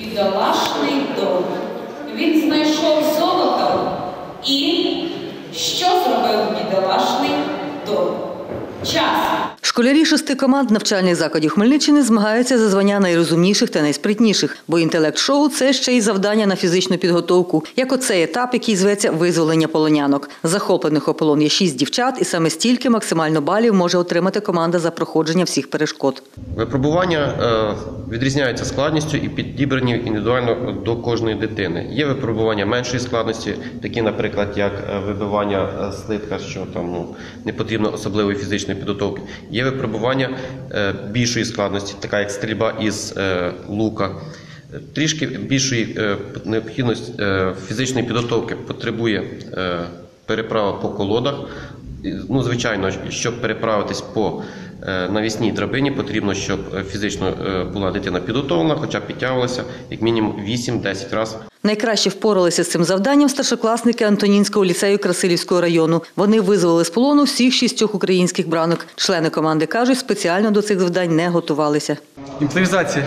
Бідолашний дом. Він знайшов золото і що зробив бідолашний дом? Час. Школярі 6 команд навчальних закладів Хмельниччини змагаються за звання найрозумніших та найспритніших, бо інтелект-шоу – це ще й завдання на фізичну підготовку, як оцей етап, який зветься «Визволення полонянок». Захоплених ополон є 6 дівчат, і саме стільки максимально балів може отримати команда за проходження всіх перешкод. Випробування відрізняються складністю і підібрані індивідуально до кожної дитини. Є випробування меншої складності, такі, наприклад, як вибивання слитка, що там не потрібно особливої фізичної підготовки. Є випробування більшої складності, така як стрільба із лука. Трішки більшої необхідності фізичної підготовки потребує переправа по колодах. Звичайно, щоб переправитись по навісній драбині, потрібно, щоб фізично була дитина підготовлена, хоча б підтягувалася як мінімум 8-10 разів. Найкраще впоралися з цим завданням старшокласники Антонінського ліцею Красилівського району. Вони визволили з полону всіх 6 українських бранок. Члени команди кажуть, спеціально до цих завдань не готувалися. Імпровізація.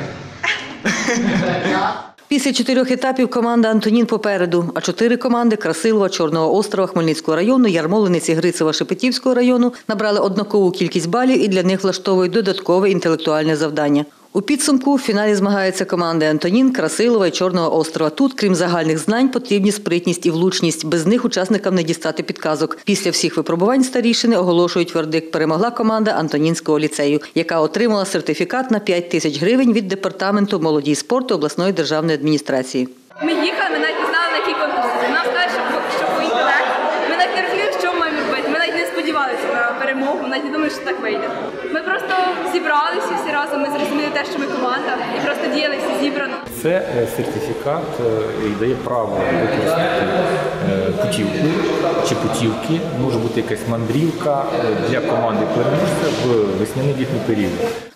Після 4 етапів команда Антонін попереду, а 4 команди Красилова, Чорного Острова, Хмельницького району, Ярмолиниці, Грицева, Шепетівського району набрали однакову кількість балів і для них влаштовують додаткове інтелектуальне завдання. У підсумку в фіналі змагаються команди Антонін, Красилова і Чорного Острова. Тут, крім загальних знань, потрібні спритність і влучність. Без них учасникам не дістати підказок. Після всіх випробувань старішини оголошують вердикт. Перемогла команда Антонінського ліцею, яка отримала сертифікат на 5 000 гривень від Департаменту молоді і спорту обласної державної адміністрації. Ми їхали, ми навіть не знали, на який конкурс. Нам сказали, що по інтелект. Ми навіть не розуміли, що ми маємо робити. Ми навіть не сподівалися на перемогу, ми навіть не думали, що так вийде. Ми просто зібралися всі разом, ми зрозуміли те, що ми команда, і просто діяли всі зібрано. Це сертифікат і дає право використати путівку чи путівки. Може бути якась мандрівка для команди переможця в весняно-літній період.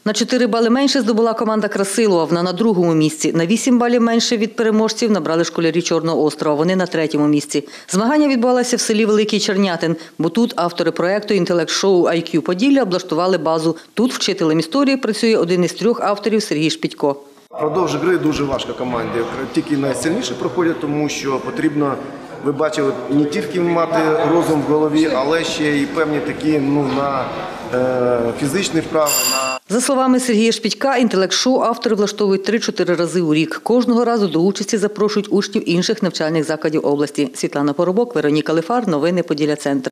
На 4 бали менше здобула команда Красилова, вона на 2-му місці. На 8 балів менше від переможців набрали школярі Чорного Острова, вони на 3-му місці. Змагання відбувалося в селі Великий Чернятин, бо тут автори проєкту «Інтелект-шоу IQ Поділля» облаштували базу. Тут вчителем історії працює один із 3 авторів Сергій Шпітько. Продовж гри дуже важко команді. Тільки найсильніші проходять, тому що потрібно, ви бачили, не тільки мати розум в голові, але ще й певні такі на фізичні вправи. За словами Сергія Шпітька, інтелект-шоу автори влаштовують 3-4 рази у рік. Кожного разу до участі запрошують учнів інших навчальних закладів області. Світлана Поробок, Вероніка Каліфар. Новини Поділля-центр.